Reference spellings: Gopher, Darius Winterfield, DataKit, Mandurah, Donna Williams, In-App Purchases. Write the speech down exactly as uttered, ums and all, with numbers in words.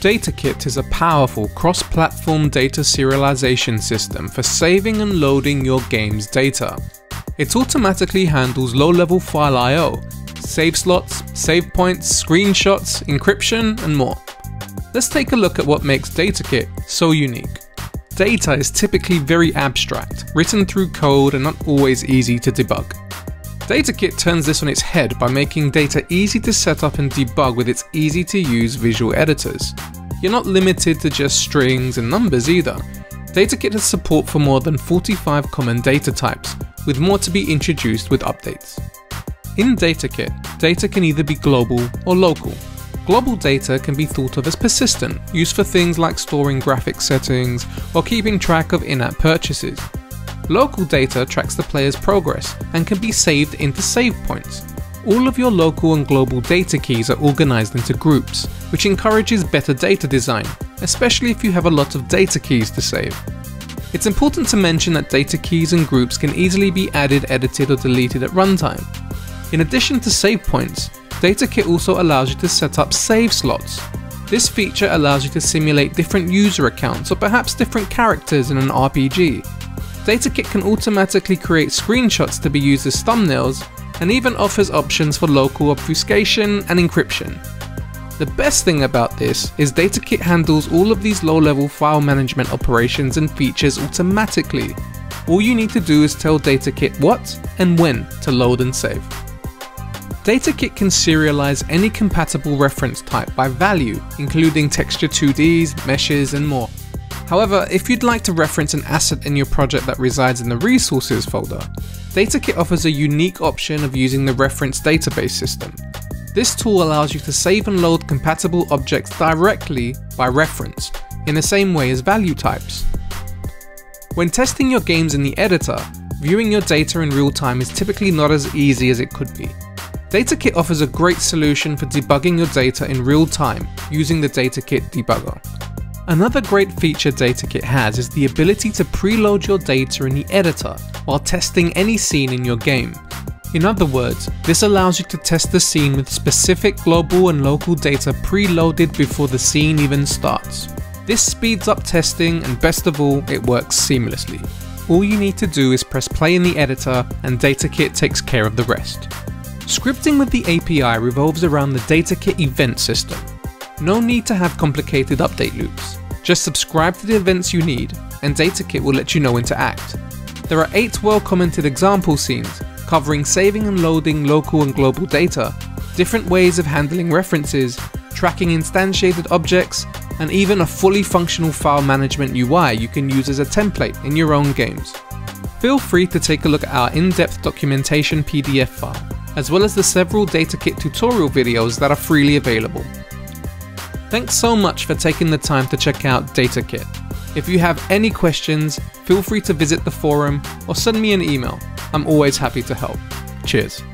DataKit is a powerful cross-platform data serialization system for saving and loading your game's data. It automatically handles low-level file I O, save slots, save points, screenshots, encryption, and more. Let's take a look at what makes DataKit so unique. Data is typically very abstract, written through code and not always easy to debug. DataKit turns this on its head by making data easy to set up and debug with its easy-to-use visual editors. You're not limited to just strings and numbers either. DataKit has support for more than forty-five common data types, with more to be introduced with updates. In DataKit, data can either be global or local. Global data can be thought of as persistent, used for things like storing graphic settings or keeping track of in-app purchases. Local data tracks the player's progress and can be saved into save points. All of your local and global data keys are organized into groups, which encourages better data design, especially if you have a lot of data keys to save. It's important to mention that data keys and groups can easily be added, edited, or deleted at runtime. In addition to save points, DataKit also allows you to set up save slots. This feature allows you to simulate different user accounts or perhaps different characters in an R P G. DataKit can automatically create screenshots to be used as thumbnails and even offers options for local obfuscation and encryption. The best thing about this is DataKit handles all of these low-level file management operations and features automatically. All you need to do is tell DataKit what and when to load and save. DataKit can serialize any compatible reference type by value, including texture two Ds, meshes, and more. However, if you'd like to reference an asset in your project that resides in the resources folder, DataKit offers a unique option of using the reference database system. This tool allows you to save and load compatible objects directly by reference, in the same way as value types. When testing your games in the editor, viewing your data in real time is typically not as easy as it could be. DataKit offers a great solution for debugging your data in real time using the DataKit debugger. Another great feature DataKit has is the ability to preload your data in the editor while testing any scene in your game. In other words, this allows you to test the scene with specific global and local data preloaded before the scene even starts. This speeds up testing and, best of all, it works seamlessly. All you need to do is press play in the editor and DataKit takes care of the rest. Scripting with the A P I revolves around the DataKit event system. No need to have complicated update loops. Just subscribe to the events you need, and DataKit will let you know when to act. There are eight well-commented example scenes, covering saving and loading local and global data, different ways of handling references, tracking instantiated objects, and even a fully functional file management U I you can use as a template in your own games. Feel free to take a look at our in-depth documentation P D F file, as well as the several DataKit tutorial videos that are freely available. Thanks so much for taking the time to check out DataKit. If you have any questions, feel free to visit the forum or send me an email. I'm always happy to help. Cheers.